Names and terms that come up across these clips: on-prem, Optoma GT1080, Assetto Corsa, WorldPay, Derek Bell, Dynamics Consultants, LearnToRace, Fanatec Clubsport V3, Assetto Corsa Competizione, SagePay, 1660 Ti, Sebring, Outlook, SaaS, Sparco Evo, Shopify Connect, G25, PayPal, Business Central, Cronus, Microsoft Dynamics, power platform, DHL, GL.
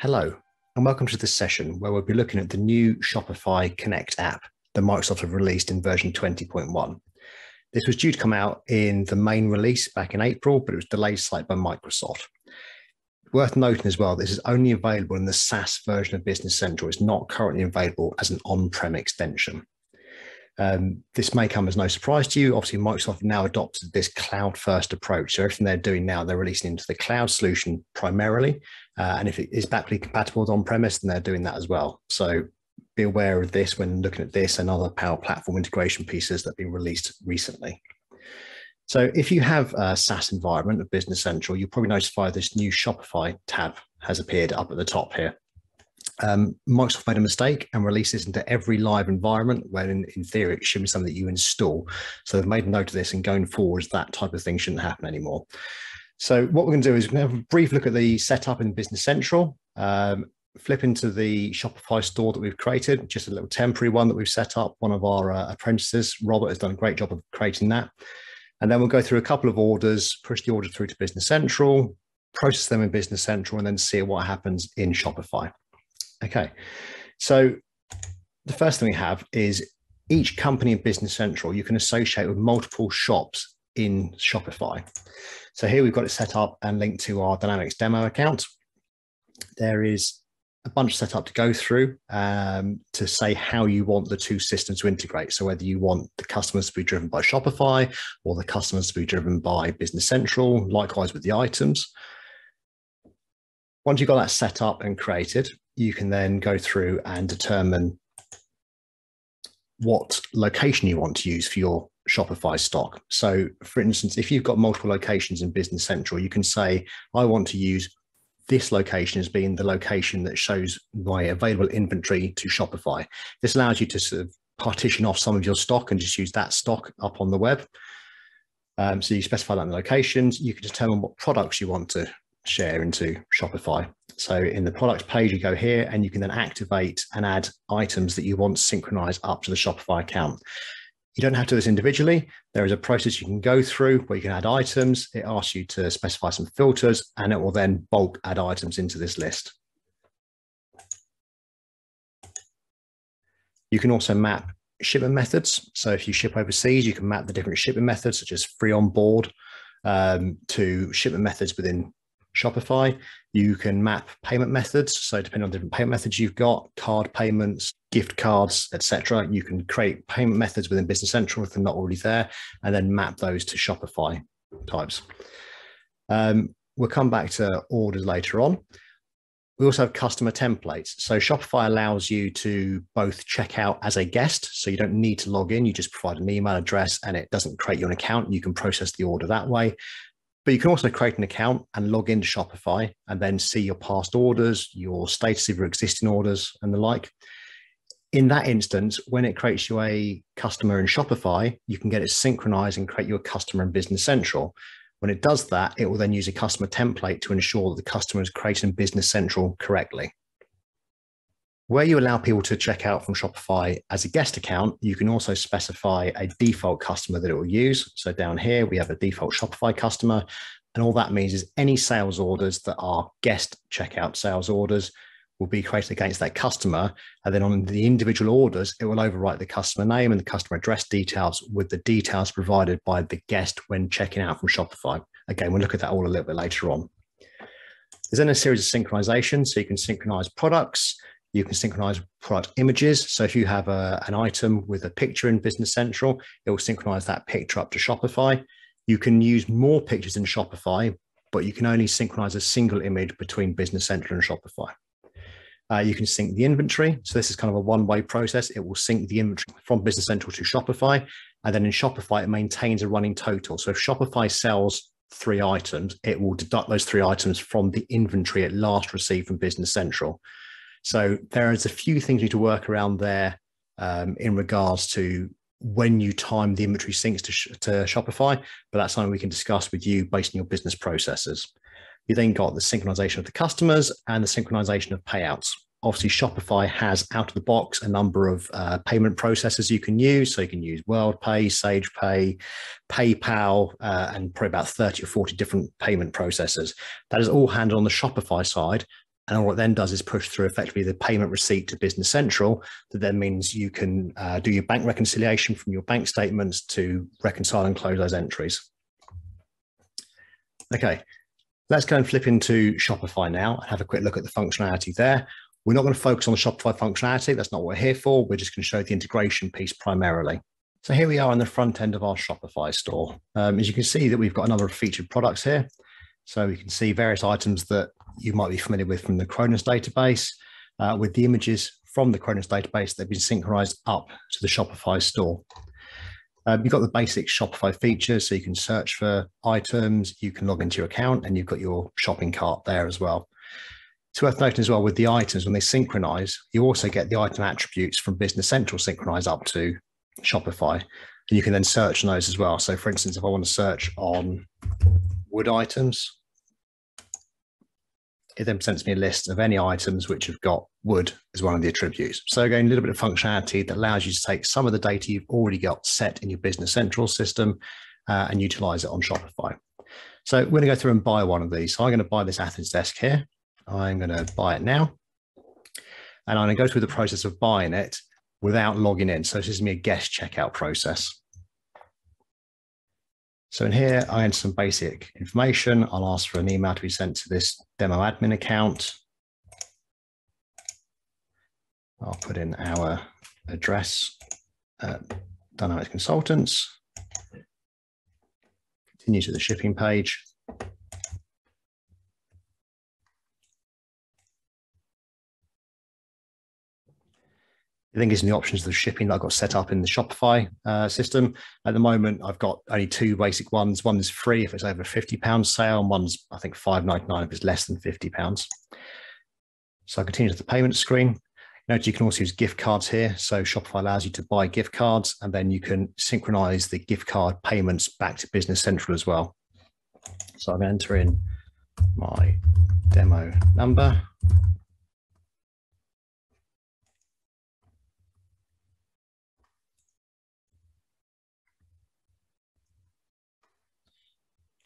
Hello, and welcome to this session where we'll be looking at the new Shopify Connect app that Microsoft have released in version 20.1. This was due to come out in the main release back in April, but it was delayed slightly by Microsoft. Worth noting as well, this is only available in the SaaS version of Business Central. It's not currently available as an on-prem extension. This may come as no surprise to you. Obviously, Microsoft now adopted this cloud-first approach. So everything they're doing now, they're releasing into the cloud solution primarily. And if it is backwardly compatible with on-premise, then they're doing that as well. So be aware of this when looking at this and other Power Platform integration pieces that have been released recently. So if you have a SaaS environment of Business Central, you'll probably notify this new Shopify tab has appeared up at the top here. Microsoft made a mistake and released this into every live environment when in theory it should be something that you install. So they've made a note of this, and going forwards, that type of thing shouldn't happen anymore. So what we're going to do is we're going to have a brief look at the setup in Business Central, flip into the Shopify store that we've created, just a little temporary one that we've set up. One of our apprentices, Robert, has done a great job of creating that. And then we'll go through a couple of orders, push the order through to Business Central, process them in Business Central, and then see what happens in Shopify. Okay, so the first thing we have is each company in Business Central, you can associate with multiple shops in Shopify. So here we've got it set up and linked to our Dynamics demo account. There is a bunch set up to go through to say how you want the two systems to integrate. So whether you want the customers to be driven by Shopify or the customers to be driven by Business Central, likewise with the items. Once you've got that set up and created, you can then go through and determine what location you want to use for your Shopify stock. So for instance, if you've got multiple locations in Business Central, you can say, I want to use this location as being the location that shows my available inventory to Shopify. This allows you to sort of partition off some of your stock and just use that stock up on the web. So you specify that in the locations, you can determine what products you want to share into Shopify. So in the product page, you go here and you can then activate and add items that you want synchronized up to the Shopify account. You don't have to do this individually. There is a process you can go through where you can add items. It asks you to specify some filters and it will then bulk add items into this list. You can also map shipment methods. So if you ship overseas, you can map the different shipment methods such as free on board to shipment methods within Shopify. You can map payment methods. So depending on different payment methods you've got, card payments, gift cards, etc. You can create payment methods within Business Central if they're not already there, and then map those to Shopify types. We'll come back to orders later on. We also have customer templates. So Shopify allows you to both check out as a guest. So you don't need to log in. You just provide an email address and it doesn't create you an account. You can process the order that way. But you can also create an account and log into Shopify and then see your past orders, your status of your existing orders and the like. In that instance, when it creates you a customer in Shopify, you can get it synchronized and create you a customer in Business Central. When it does that, it will then use a customer template to ensure that the customer is created in Business Central correctly. Where you allow people to check out from Shopify as a guest account, you can also specify a default customer that it will use. So down here, we have a default Shopify customer. And all that means is any sales orders that are guest checkout sales orders will be created against that customer. And then on the individual orders, it will overwrite the customer name and the customer address details with the details provided by the guest when checking out from Shopify. Again, we'll look at that all a little bit later on. There's then a series of synchronization. So you can synchronize products. You can synchronize product images. So if you have an item with a picture in Business Central, it will synchronize that picture up to Shopify. You can use more pictures in Shopify, but you can only synchronize a single image between Business Central and Shopify. You can sync the inventory. So this is kind of a one-way process. It will sync the inventory from Business Central to Shopify. And then in Shopify, it maintains a running total. So if Shopify sells three items, it will deduct those three items from the inventory it last received from Business Central. So there is a few things you need to work around there in regards to when you time the inventory syncs to Shopify, but that's something we can discuss with you based on your business processes. You then got the synchronization of the customers and the synchronization of payouts. Obviously, Shopify has out of the box a number of payment processors you can use. So you can use WorldPay, SagePay, PayPal, and probably about 30 or 40 different payment processors. That is all handled on the Shopify side. And all it then does is push through effectively the payment receipt to Business Central. That then means you can do your bank reconciliation from your bank statements to reconcile and close those entries. Okay, let's go and flip into Shopify now and have a quick look at the functionality there. We're not going to focus on the Shopify functionality. That's not what we're here for. We're just going to show the integration piece primarily. So here we are on the front end of our Shopify store. As you can see that we've got a number of featured products here. So we can see various items that you might be familiar with from the Cronus database, with the images from the Cronus database that have been synchronized up to the Shopify store. You've got the basic Shopify features, so you can search for items, you can log into your account, and you've got your shopping cart there as well. It's worth noting as well with the items, when they synchronize, you also get the item attributes from Business Central synchronized up to Shopify, and you can then search on those as well. So for instance, if I want to search on wood items, it then presents me a list of any items which have got wood as one of the attributes. So again, a little bit of functionality that allows you to take some of the data you've already got set in your Business Central system and utilize it on Shopify. So we're going to go through and buy one of these. So I'm going to buy this Athens desk here. I'm going to buy it now. And I'm going to go through the process of buying it without logging in. So this is me a guest checkout process. So in here, I enter some basic information. I'll ask for an email to be sent to this demo admin account. I'll put in our address, Dynamics Consultants. Continue to the shipping page. I think it's in the options of the shipping that I've got set up in the Shopify system. At the moment, I've got only two basic ones. One is free if it's over £50 sale, and one's, I think, £5.99 if it's less than £50. So I continue to the payment screen. Note you can also use gift cards here. So Shopify allows you to buy gift cards, and then you can synchronize the gift card payments back to Business Central as well. So I'm entering my demo number.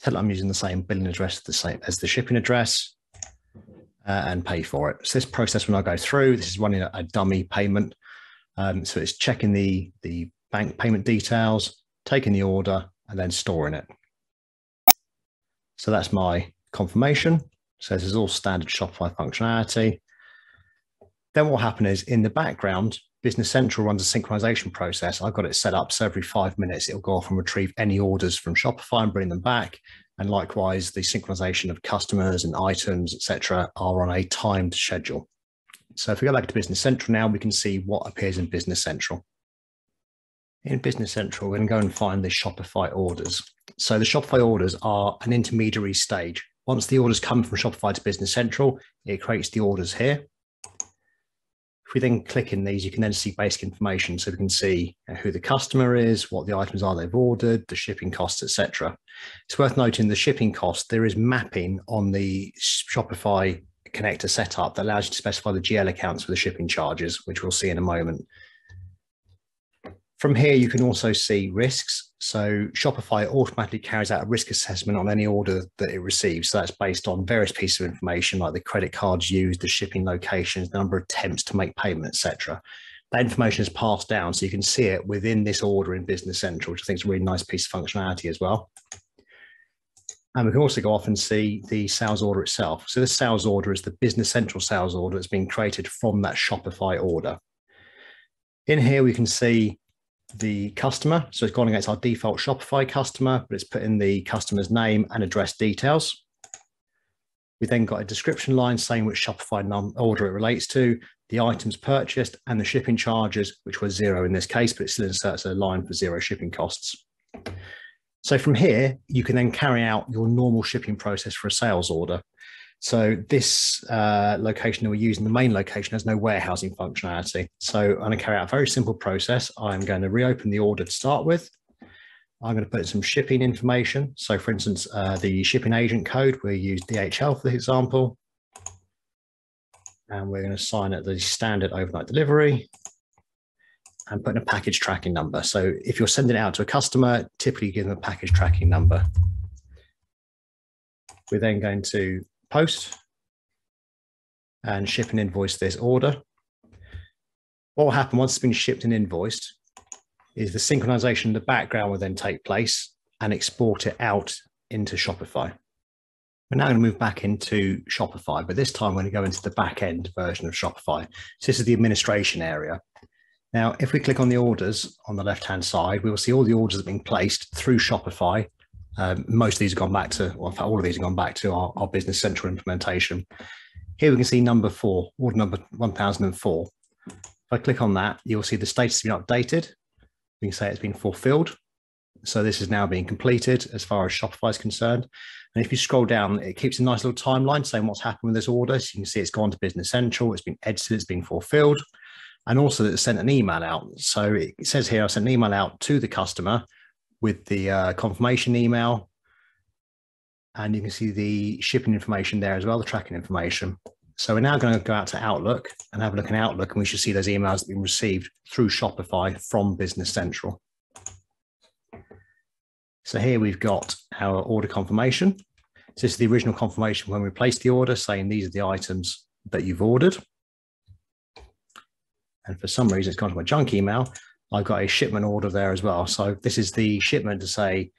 Tell it I'm using the same billing address as the shipping address and pay for it. So this process, when I go through, this is running a dummy payment. So it's checking the bank payment details, taking the order, and then storing it. So that's my confirmation. So this is all standard Shopify functionality. Then what will happen is in the background, Business Central runs a synchronization process. I've got it set up so every 5 minutes it'll go off and retrieve any orders from Shopify and bring them back. And likewise, the synchronization of customers and items, etc., are on a timed schedule. So if we go back to Business Central now, we can see what appears in Business Central. In Business Central, we're going to go and find the Shopify orders. So the Shopify orders are an intermediary stage. Once the orders come from Shopify to Business Central, it creates the orders here. If we then click in these, you can then see basic information. So we can see who the customer is, what the items are they've ordered, the shipping costs, etc. It's worth noting the shipping cost, there is mapping on the Shopify connector setup that allows you to specify the GL accounts for the shipping charges, which we'll see in a moment. From here, you can also see risks. So Shopify automatically carries out a risk assessment on any order that it receives. So that's based on various pieces of information like the credit cards used, the shipping locations, the number of attempts to make payment, etc. That information is passed down so you can see it within this order in Business Central, which I think is a really nice piece of functionality as well. And we can also go off and see the sales order itself. So this sales order is the Business Central sales order that's been created from that Shopify order. In here, we can see the customer. So it's gone against our default Shopify customer, but it's put in the customer's name and address details. We then got a description line saying which Shopify order it relates to, the items purchased, and the shipping charges, which were zero in this case, but it still inserts a line for zero shipping costs. So from here, you can then carry out your normal shipping process for a sales order. So this location that we're using, the main location, has no warehousing functionality. So I'm going to carry out a very simple process. I'm going to reopen the order to start with. I'm going to put in some shipping information. So for instance, the shipping agent code, we use DHL for this example. And we're going to sign it the standard overnight delivery and put in a package tracking number. So if you're sending it out to a customer, typically give them a package tracking number. We're then going to post. and ship and invoice this order. What will happen once it's been shipped and invoiced is the synchronization in the background will then take place and export it out into Shopify. We're now going to move back into Shopify, but this time we're going to go into the back end version of Shopify. So this is the administration area. Now, if we click on the orders on the left-hand side, we will see all the orders that have been placed through Shopify. Most of these have gone back to, well, in fact, all of these have gone back to our Business Central implementation. Here we can see number 4, order number 1004. If I click on that, you'll see the status has been updated. We can say it's been fulfilled. So this is now being completed as far as Shopify is concerned. And if you scroll down, it keeps a nice little timeline saying what's happened with this order. So you can see it's gone to Business Central, it's been edited, it's been fulfilled. And also that it sent an email out. So it says here, I sent an email out to the customer with the confirmation email. And you can see the shipping information there as well, the tracking information. So we're now going to go out to Outlook and have a look in Outlook, and we should see those emails that have been received through Shopify from Business Central. So here we've got our order confirmation. So this is the original confirmation when we placed the order, saying these are the items that you've ordered. And for some reason, it's gone to my junk email. I've got a shipment order there as well. So this is the shipment to say,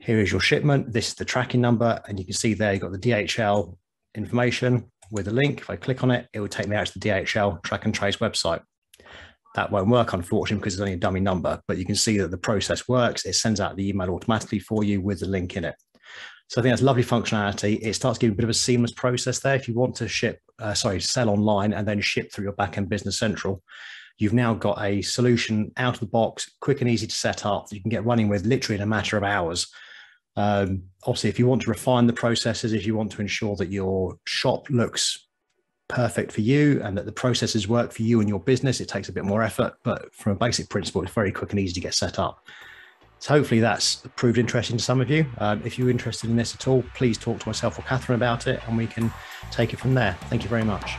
here is your shipment. This is the tracking number. And you can see there, you've got the DHL information with a link. If I click on it, it will take me out to the DHL track and trace website. That won't work, unfortunately, because it's only a dummy number, but you can see that the process works. It sends out the email automatically for you with the link in it. So I think that's lovely functionality. It starts giving a bit of a seamless process there. If you want to sell online and then ship through your back-end Business Central, you've now got a solution out of the box, quick and easy to set up that you can get running with literally in a matter of hours. Obviously, if you want to refine the processes, if you want to ensure that your shop looks perfect for you and that the processes work for you and your business, it takes a bit more effort, but from a basic principle, it's very quick and easy to get set up. So hopefully that's proved interesting to some of you. If you're interested in this at all, please talk to myself or Catherine about it, and we can take it from there. Thank you very much.